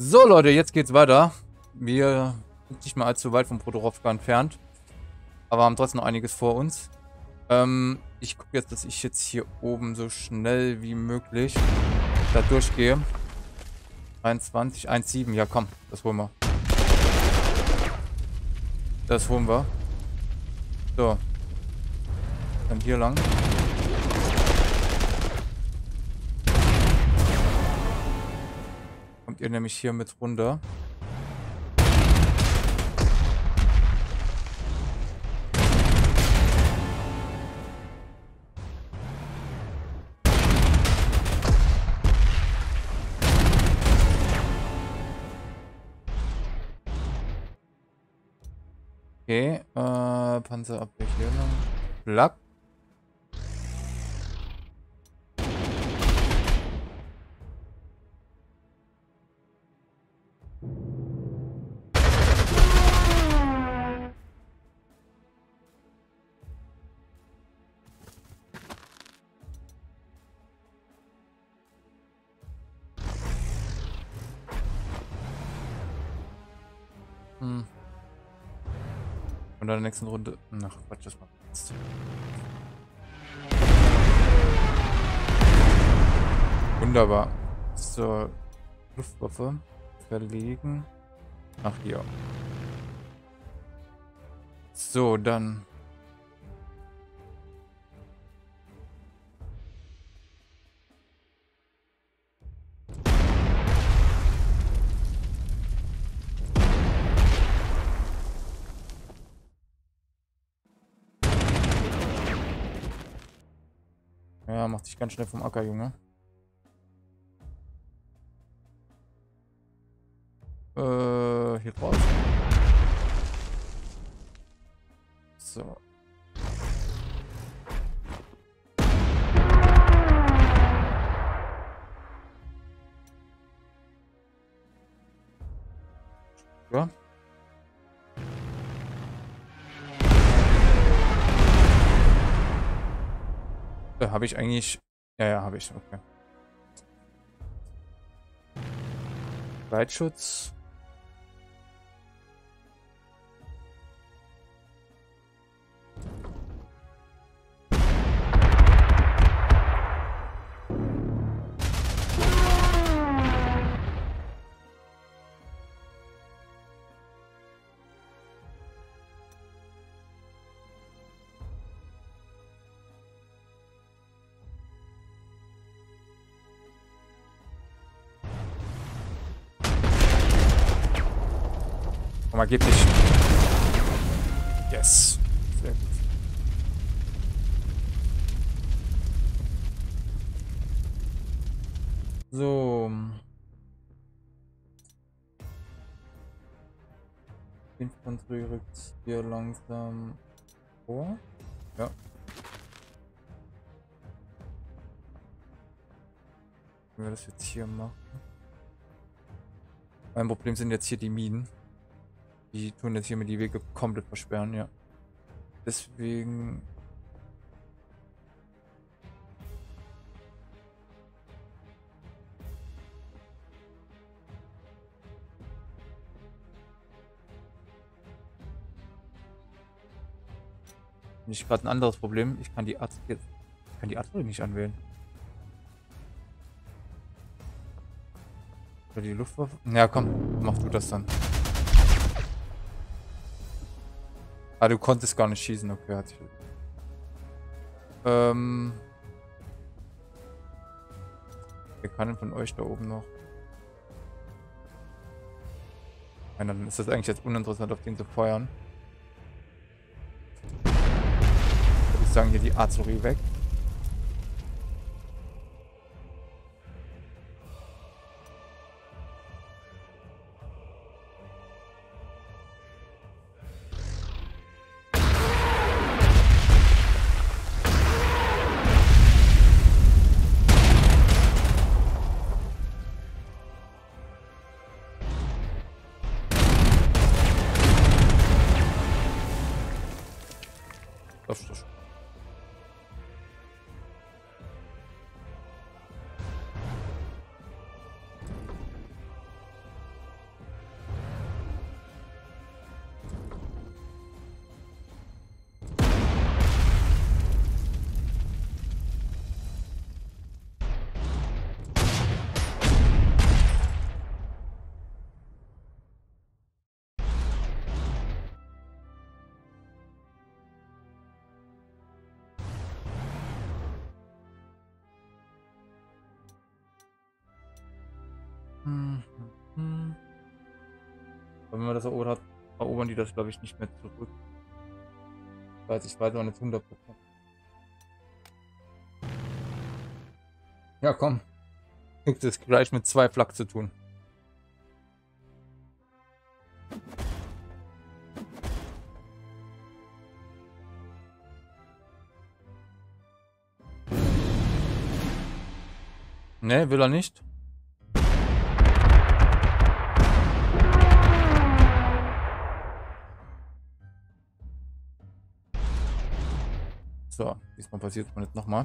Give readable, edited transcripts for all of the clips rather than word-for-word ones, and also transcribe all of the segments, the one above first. So, Leute, jetzt geht's weiter. Wir sind nicht mehr allzu weit von Rodorowka entfernt. Aber haben trotzdem noch einiges vor uns. Ich gucke jetzt, dass ich jetzt hier oben so schnell wie möglich da durchgehe. 23, 1,7. Ja, komm, das holen wir. Das holen wir. So. Dann hier lang. Kommt ihr nämlich hier mit runter. Okay, Panzerabwehr hier lang. Plack. In der nächsten Runde. Ach, Quatsch, das macht nichts. Wunderbar. So, Luftwaffe verlegen. Ach, hier. So, dann. Ja, mach dich ganz schnell vom Acker, Junge. Hier drauf. So. Ja. Habe ich eigentlich... Ja, habe ich. Okay. Weitschutz. Mal geht nicht. Yes. Sehr gut. So. Infanterie rückt hier langsam vor. Ja. Wenn wir das jetzt hier machen. Mein Problem sind jetzt hier die Minen. Die tun jetzt hier mir die Wege komplett versperren, ja. Deswegen... Ich habe gerade ein anderes Problem. Ich kann die Artillerie nicht anwählen. Oder die Luftwaffe? Ja, komm, mach du das dann. Ah, du konntest gar nicht schießen, okay, hat sich. Wer kann denn von euch da oben noch? Nein, dann ist das eigentlich jetzt uninteressant, auf den zu feuern. Würde ich sagen, hier die Artillerie weg. Wenn man das erobert hat, erobern die das, glaube ich, nicht mehr zurück. Ich weiß noch nicht 100%. Ja, komm. Kriegst du es gleich mit 2 Flak zu tun. Ne, will er nicht. So, diesmal passiert es mir nicht nochmal.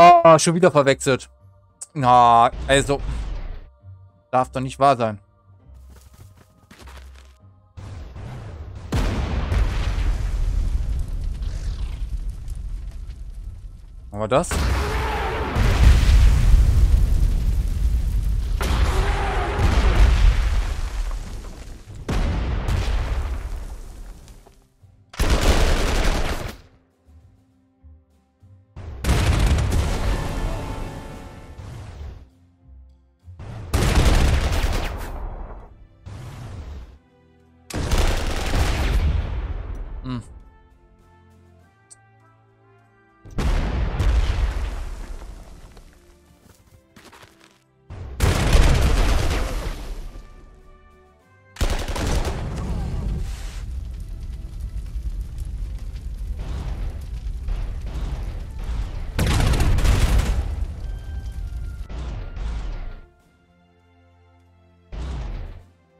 Oh, schon wieder verwechselt. Na, also. Darf doch nicht wahr sein. Machen wir das?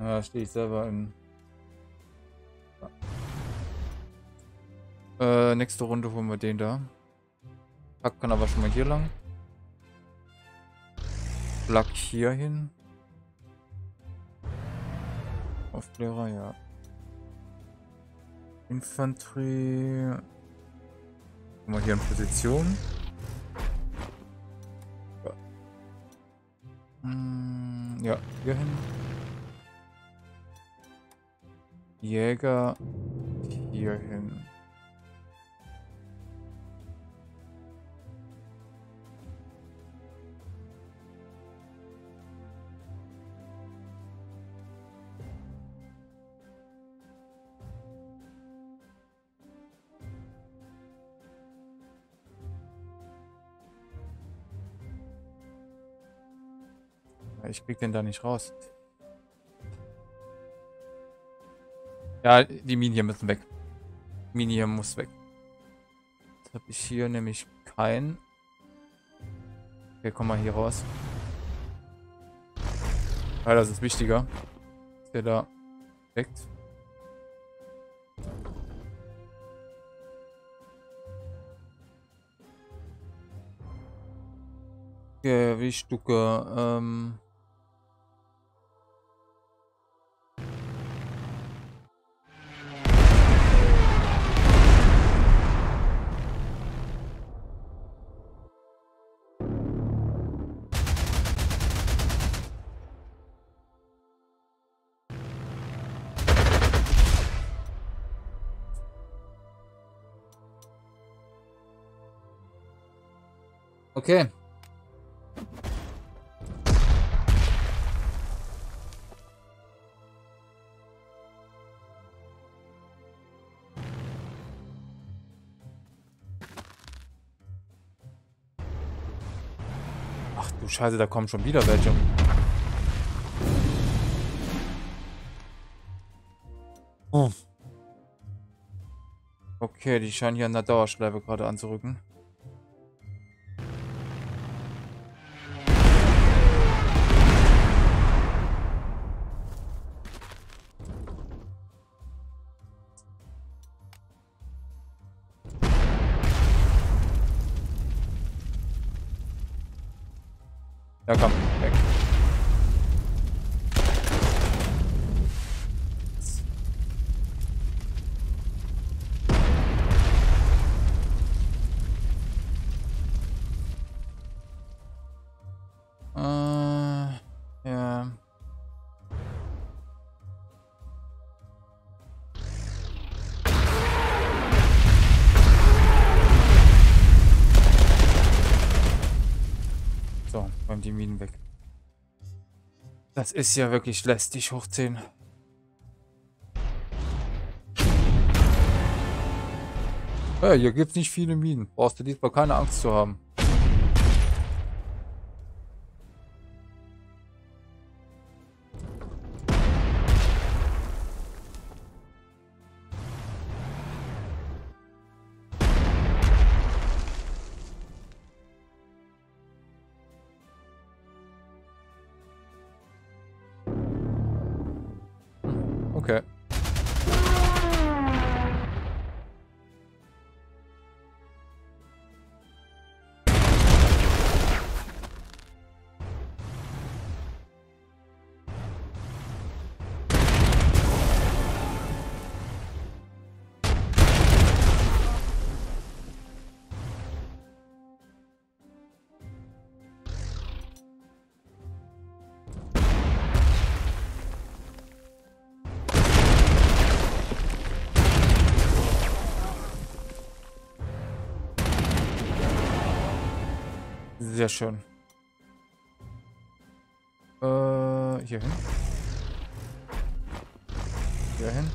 Da stehe ich selber im. Ja. Nächste Runde holen wir den da. Pack kann aber schon mal hier lang. Plug hier hin. Aufklärer, ja. Infanterie. Guck mal hier in Position. Ja, ja, hier hin. Jäger hier hin. Ich krieg den da nicht raus. Ja, die Minen hier müssen weg. Minen hier muss weg. Jetzt habe ich hier nämlich keinen. Okay, komm mal hier raus. Weil das ist wichtiger. Ist der da weg? Okay, wie Stücke. Okay. Ach du Scheiße, da kommen schon wieder welche. Oh. Okay, die scheinen hier an der Dauerschleife gerade anzurücken. Ja, komm, weg. die Minen weg. Das ist ja wirklich lästig hochziehen. Ja, hier gibt es nicht viele Minen. Brauchst du diesmal keine Angst zu haben. Okay. Sehr schön. Hier hin. Hier hin.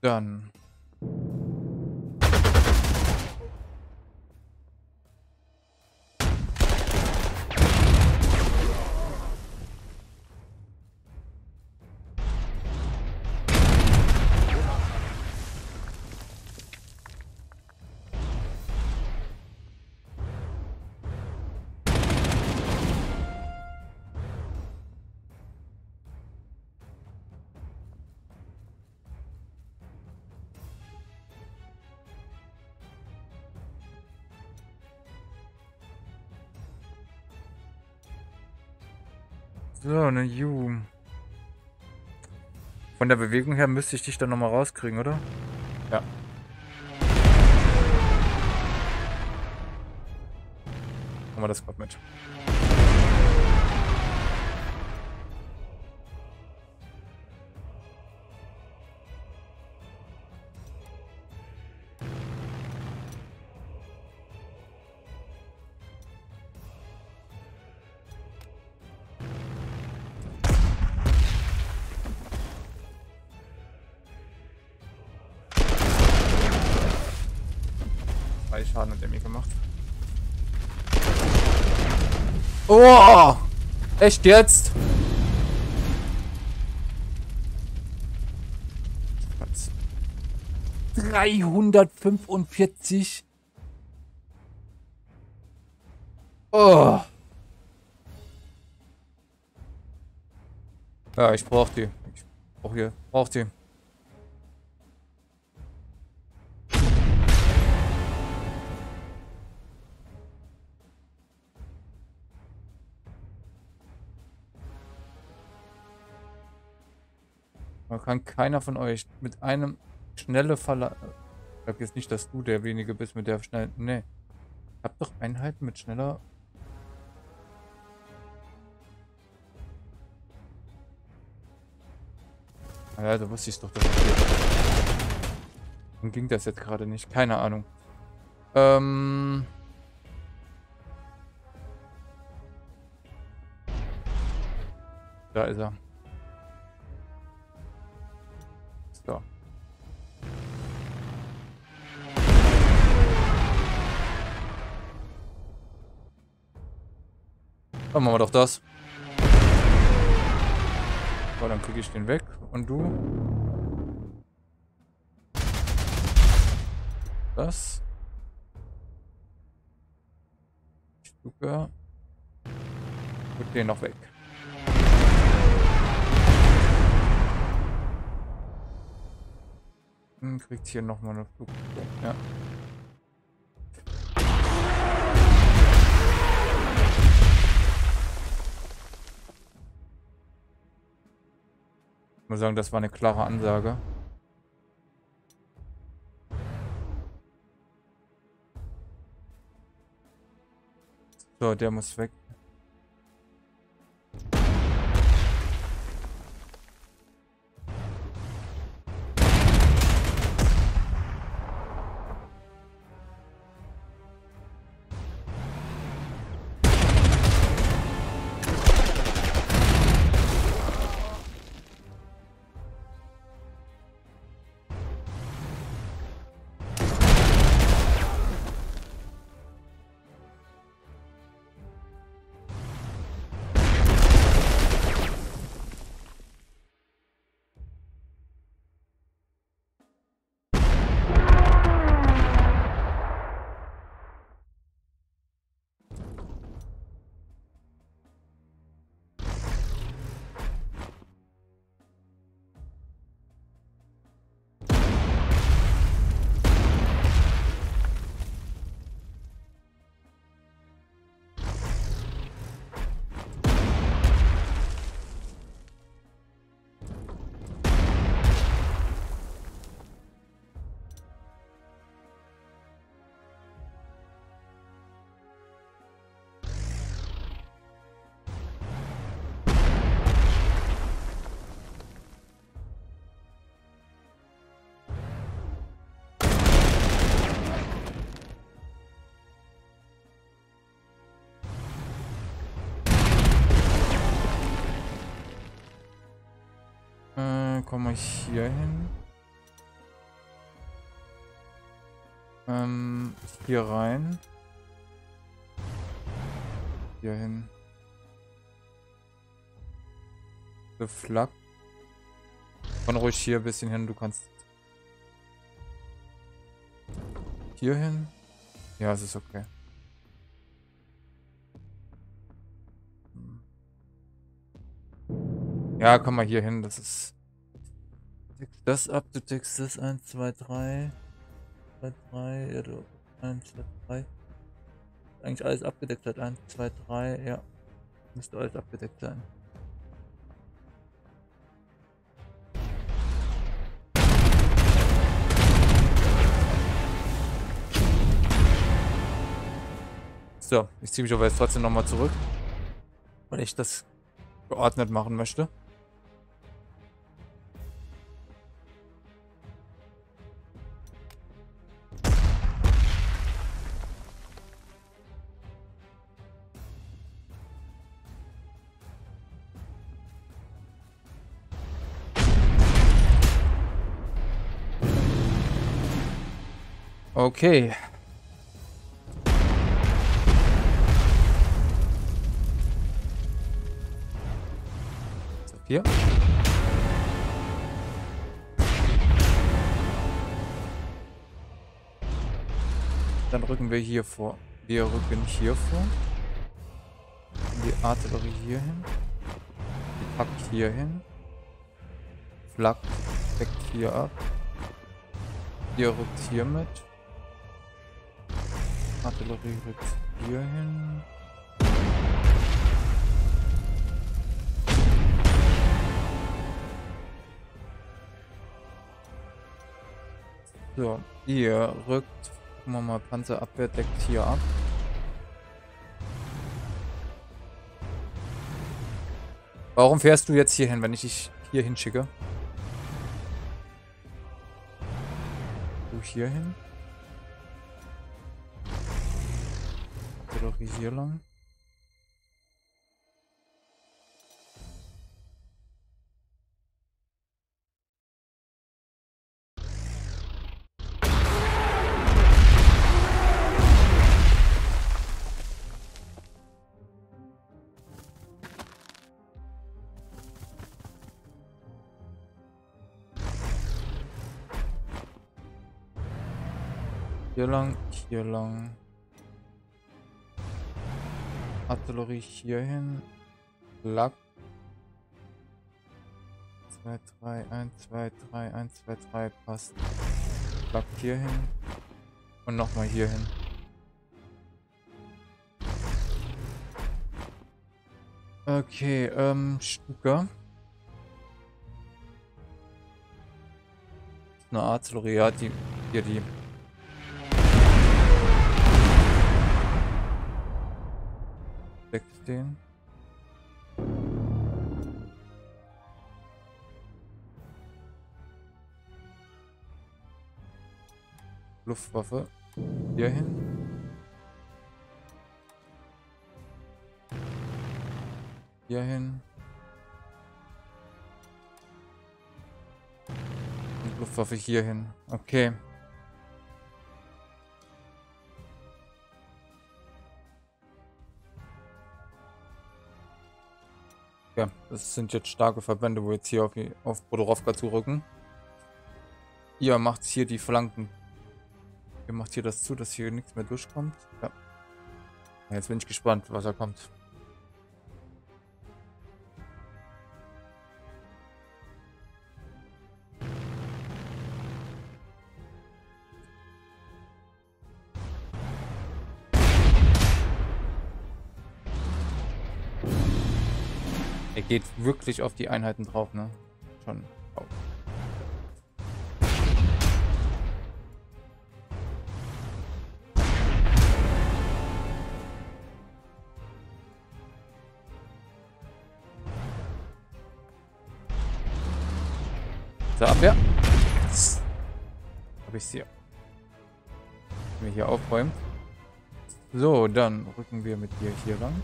Dann. So, ne Ju. Von der Bewegung her müsste ich dich dann nochmal rauskriegen, oder? Ja. Machen wir das gerade mit. Schaden hat er mir gemacht. Oh! Echt jetzt? Was? 345? Oh! Ja, ich brauch die. Ich brauch die. Man kann keiner von euch mit einem schnelle Verlauf. Ich glaube jetzt nicht, dass du derjenige bist mit der schnellen. Nee. Ich hab doch Einheiten mit schneller. Ja, da wusste ich doch, dass das geht. Dann ging das jetzt gerade nicht. Keine Ahnung. Da ist er. So. Dann machen wir doch das. So, dann kriege ich den weg. Und du? Das. Stuka. Und den noch weg. Kriegt hier nochmal eine Flug. Ja. Ich muss sagen, das war eine klare Ansage. So, der muss weg. Komme ich hier hin? Hier rein. Hier hin. The Flak. Komm ruhig hier ein bisschen hin, du kannst. Hier hin? Ja, es ist okay. Ja, komm mal hier hin, das ist. Das ab, du tickst das 1, 2, 3, 2, 3, ja, du 1, 2, 3. Eigentlich alles abgedeckt hat, 1, 2, 3, ja. Müsste alles abgedeckt sein. So, ich ziehe mich aber jetzt trotzdem nochmal zurück, weil ich das geordnet machen möchte. Okay. So, hier. Dann rücken wir hier vor. Wir rücken hier vor. Die Artillerie hier hin. Die Pack hier hin. Flak deckt hier ab. Ihr rückt hier mit. Artillerie rückt hier hin. So, ihr rückt. Gucken wir mal, Panzerabwehr deckt hier ab. Warum fährst du jetzt hier hin, wenn ich dich hier hinschicke? Du hier hin? Artillerie hier lang. Hier lang, hier lang. Artillerie hier hin. Lack. 2, 3, 1, 2, 3, 1, 2, 3, passt. Lack hier hin. Und nochmal hier hin. Okay, Stuka. eine Artillerie hat, die hier die. Den. Luftwaffe hier hin. Hier hin. Und Luftwaffe hier hin. Okay. Ja, das sind jetzt starke Verbände, wo jetzt hier auf Rodorowka zurücken. Ihr macht hier die Flanken. Ihr macht hier das zu, dass hier nichts mehr durchkommt. Ja. Jetzt bin ich gespannt, was da kommt. Geht wirklich auf die Einheiten drauf, ne? Schon. Oh. So, Abwehr. Hab ich's hier. Mir hier aufräumen. So, dann rücken wir mit dir hier ran.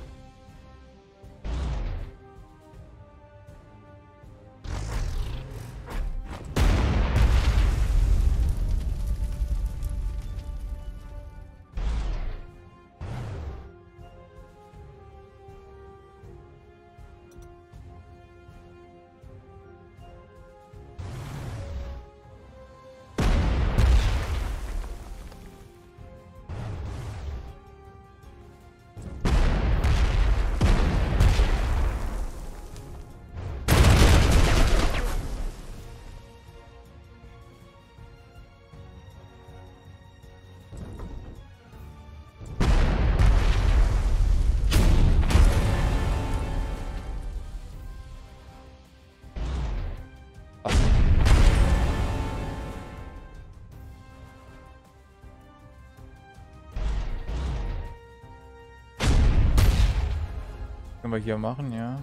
Können wir hier machen, ja.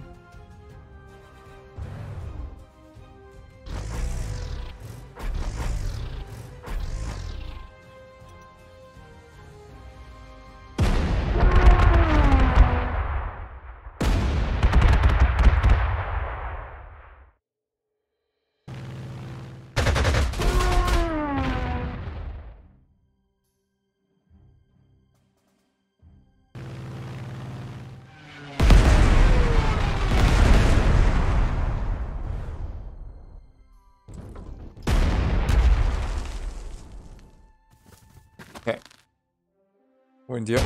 In dir.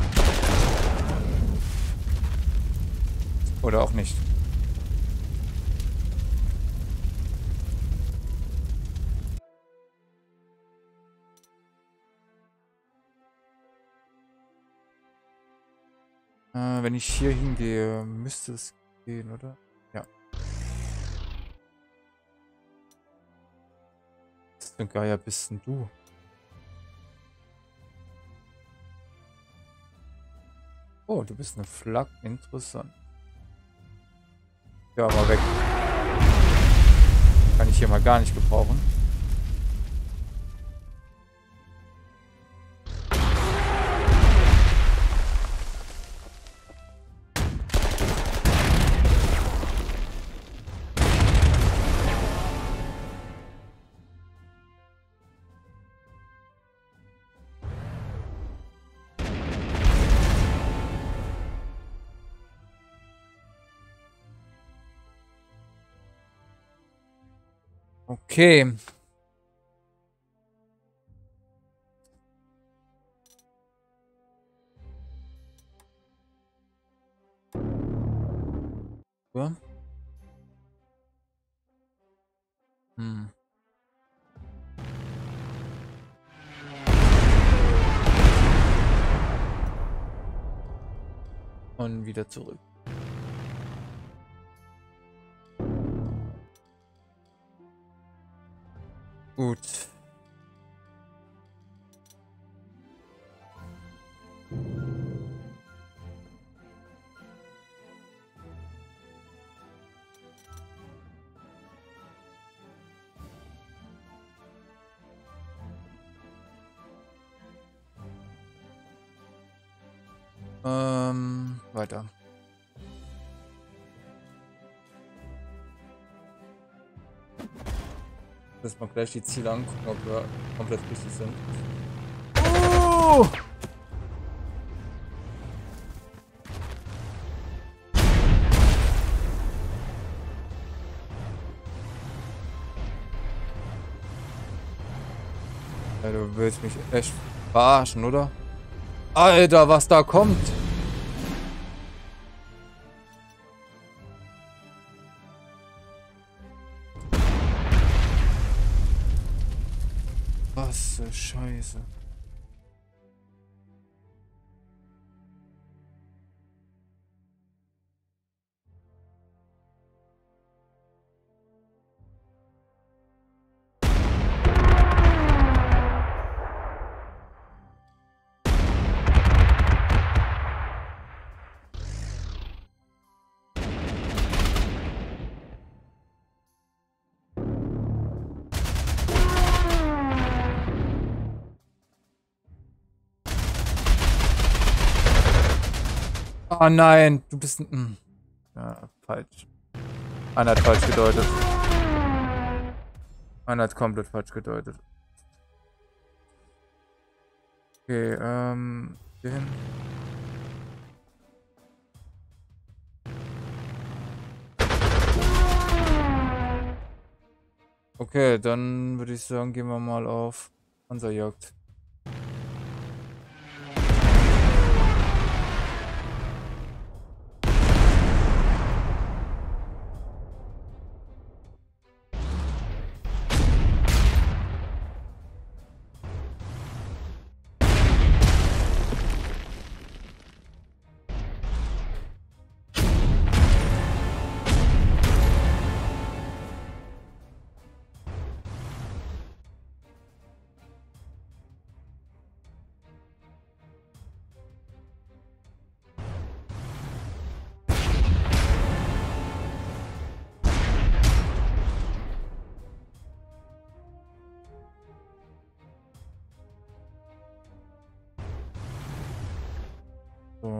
Oder auch nicht. Wenn ich hier hingehe, müsste es gehen, oder? Ja. Was für ein Geier bist denn du? Oh, du bist eine Flak. Interessant. Ja, mal weg. Kann ich hier mal gar nicht gebrauchen. Okay. So. Und wieder zurück. Gut. Weiter. Lass mal gleich die Ziele angucken, ob wir komplett richtig sind. Oh! Ja, du willst mich echt verarschen, oder? Alter, was da kommt! Was für Scheiße. Oh nein, du bist ein... Ja, falsch. Einer hat falsch gedeutet. Einer hat komplett falsch gedeutet. Okay, hier hin. Okay, dann würde ich sagen, gehen wir mal auf Panzerjagd.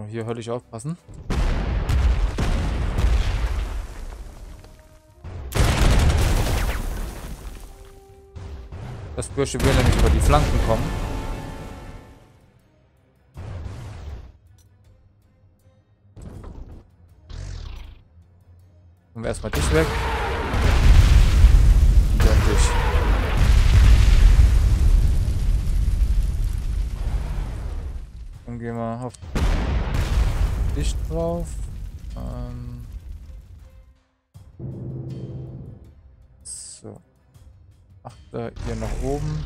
Hier höllisch aufpassen. Das Bursche will nämlich über die Flanken kommen. Und erstmal dich weg. Und dann dich. Dann gehen wir auf dich drauf. So. Achter hier nach oben.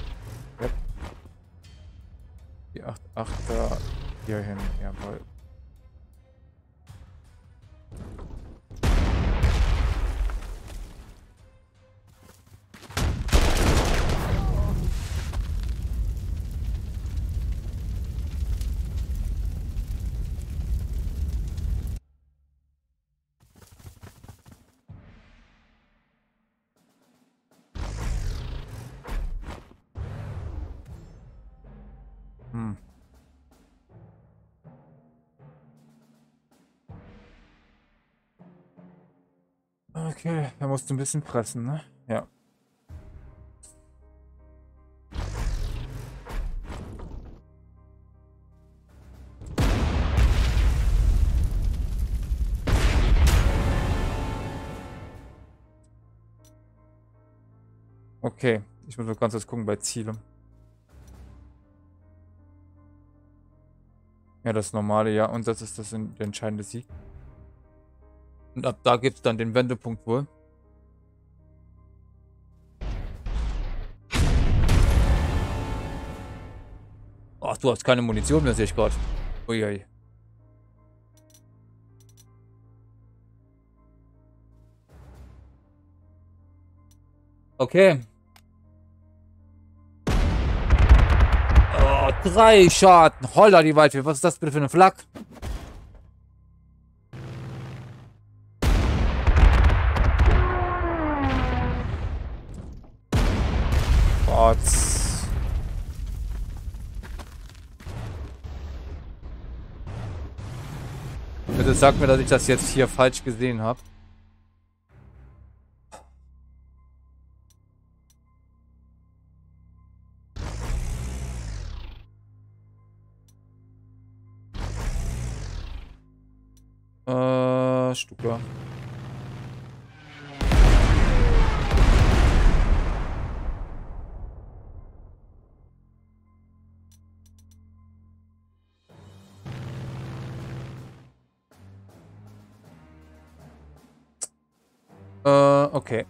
Yep. Die 8-8er hier hin. Jawohl. Okay, da musst du ein bisschen pressen, ne? Ja. Okay, ich muss noch ganz kurz gucken bei Zielen. Ja, das normale, ja, und das ist das der entscheidende Sieg. Und ab da gibt es dann den Wendepunkt wohl. Ach, du hast keine Munition mehr, sehe ich gerade. Uiui. Okay. Oh, 3 Schaden. Holla die Waldfee. Was ist das bitte für eine Flak? bitte sag mir, dass ich das jetzt hier falsch gesehen habe. Stuka. Okay.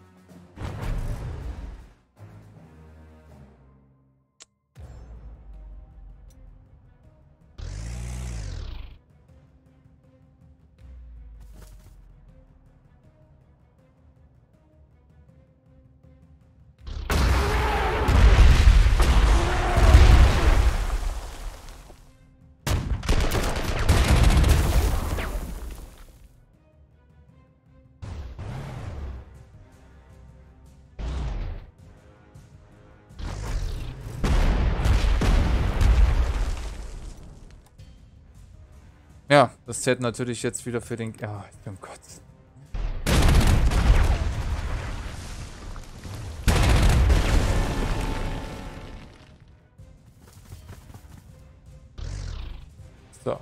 Ja, das zählt natürlich jetzt wieder für den... Ja, ich bin Gott. So.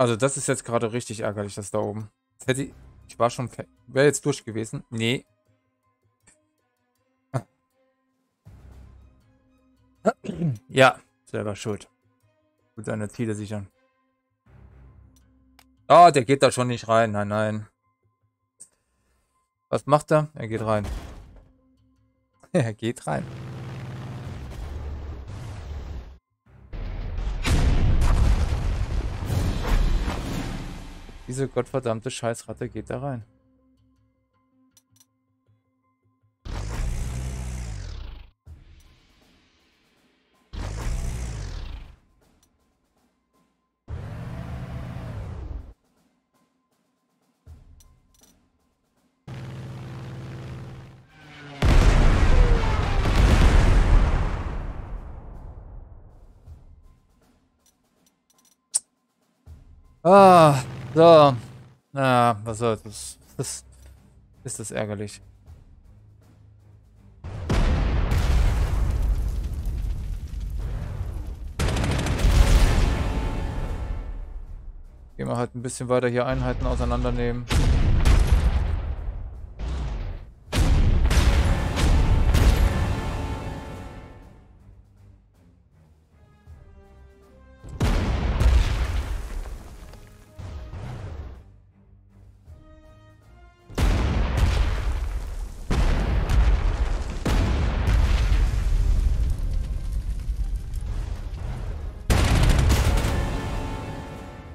Also das ist jetzt gerade richtig ärgerlich, das da oben. Jetzt hätte ich war schon fertig. Wäre jetzt durch gewesen. Nee. Ja, selber schuld. Gut, seine Ziele sichern. Ah, der geht da schon nicht rein. Nein, nein. Was macht er? Er geht rein. Er geht rein. Diese gottverdammte Scheißratte geht da rein. Ah. So, na, was soll das? Ist das ärgerlich. Gehen wir halt ein bisschen weiter hier Einheiten auseinandernehmen.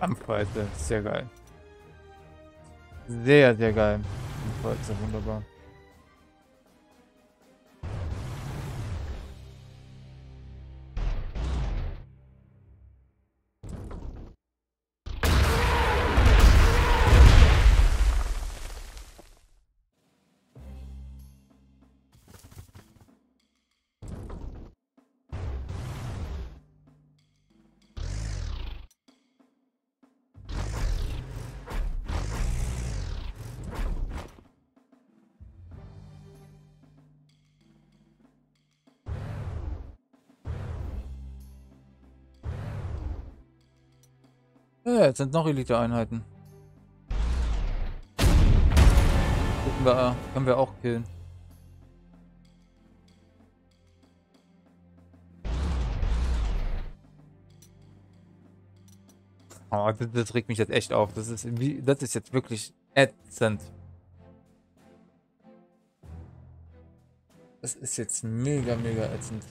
Kampfweite, sehr geil. Sehr, sehr geil. Kampfweite, wunderbar. Jetzt sind noch Elite-Einheiten. Gucken können wir auch killen. Oh, das regt mich jetzt echt auf. Das ist jetzt wirklich ätzend. Das ist jetzt mega, mega ätzend.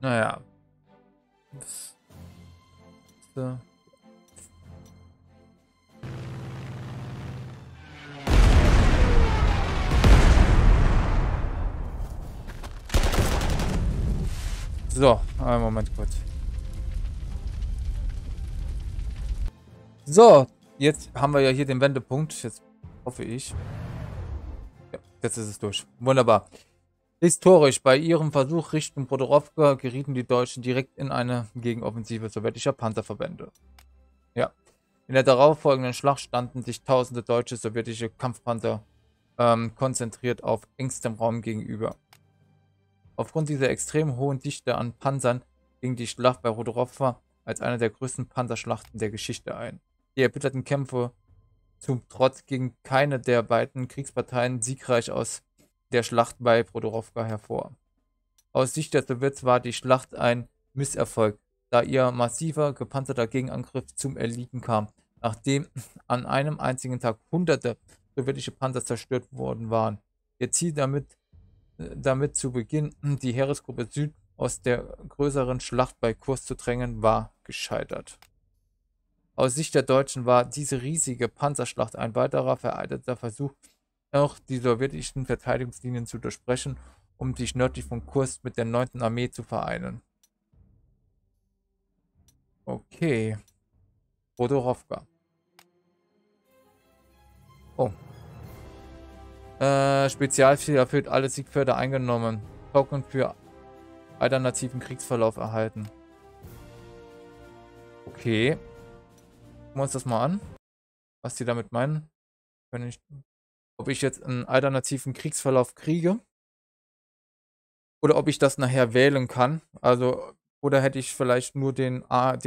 Naja. So. So, einen Moment kurz. So, jetzt haben wir ja hier den Wendepunkt. Jetzt hoffe ich. Ja, jetzt ist es durch. Wunderbar. Historisch, bei ihrem Versuch Richtung Rodorowka gerieten die Deutschen direkt in eine Gegenoffensive sowjetischer Panzerverbände. Ja. In der darauffolgenden Schlacht standen sich tausende deutsche sowjetische Kampfpanzer konzentriert auf engstem Raum gegenüber. Aufgrund dieser extrem hohen Dichte an Panzern ging die Schlacht bei Rodorowka als eine der größten Panzerschlachten der Geschichte ein. Die erbitterten Kämpfe zum Trotz gingen keine der beiden Kriegsparteien siegreich aus der Schlacht bei Prochorowka hervor. Aus Sicht der Sowjets war die Schlacht ein Misserfolg, da ihr massiver gepanzerter Gegenangriff zum Erliegen kam, nachdem an einem einzigen Tag hunderte sowjetische Panzer zerstört worden waren. Ihr Ziel damit zu Beginn, die Heeresgruppe Süd aus der größeren Schlacht bei Kursk zu drängen, war gescheitert. Aus Sicht der Deutschen war diese riesige Panzerschlacht ein weiterer vereitelter Versuch, auch die sowjetischen Verteidigungslinien zu durchbrechen, um sich nördlich von Kursk mit der 9. Armee zu vereinen. Okay. Rodorowka. Oh. Spezialziel erfüllt, alle Siegfelder eingenommen. Token für alternativen Kriegsverlauf erhalten. Okay. Gucken wir uns das mal an. Was die damit meinen. Wenn ich... Ob ich jetzt einen alternativen Kriegsverlauf kriege oder ob ich das nachher wählen kann. Also, oder hätte ich vielleicht nur den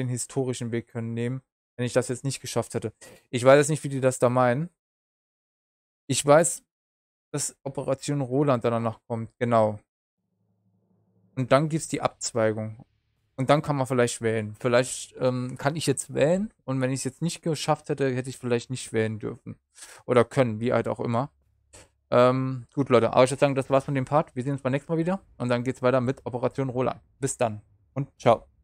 historischen Weg können nehmen, wenn ich das jetzt nicht geschafft hätte. Ich weiß jetzt nicht, wie die das da meinen. Ich weiß, dass Operation Roland danach kommt, genau. Und dann gibt es die Abzweigung. Und dann kann man vielleicht wählen. Vielleicht kann ich jetzt wählen. Und wenn ich es jetzt nicht geschafft hätte, hätte ich vielleicht nicht wählen dürfen. Oder können, wie halt auch immer. Gut, Leute. Aber ich würde sagen, das war's von dem Part. Wir sehen uns beim nächsten Mal wieder. Und dann geht's weiter mit Operation Roland. Bis dann. Und ciao.